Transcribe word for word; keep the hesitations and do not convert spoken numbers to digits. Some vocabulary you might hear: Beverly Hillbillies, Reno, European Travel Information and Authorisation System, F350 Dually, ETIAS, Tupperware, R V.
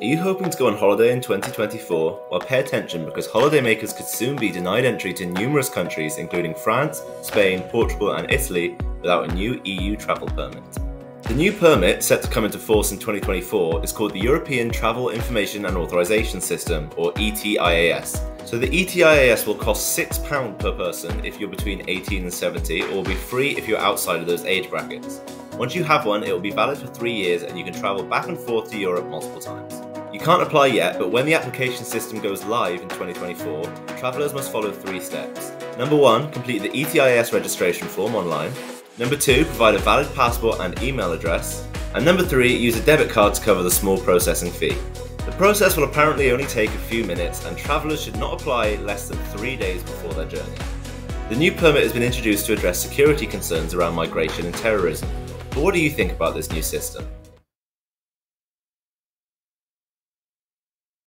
Are you hoping to go on holiday in twenty twenty-four? Well, pay attention because holidaymakers could soon be denied entry to numerous countries including France, Spain, Portugal and Italy without a new E U travel permit. The new permit, set to come into force in twenty twenty-four, is called the European Travel Information and Authorisation System, or E T I A S. So the E T I A S will cost six pounds per person if you're between eighteen and seventy, or will be free if you're outside of those age brackets. Once you have one, it will be valid for three years and you can travel back and forth to Europe multiple times. You can't apply yet, but when the application system goes live in twenty twenty-four, travellers must follow three steps. Number one, complete the E T I A S registration form online. Number two, provide a valid passport and email address. And number three, use a debit card to cover the small processing fee. The process will apparently only take a few minutes, and travellers should not apply less than three days before their journey. The new permit has been introduced to address security concerns around migration and terrorism. But what do you think about this new system?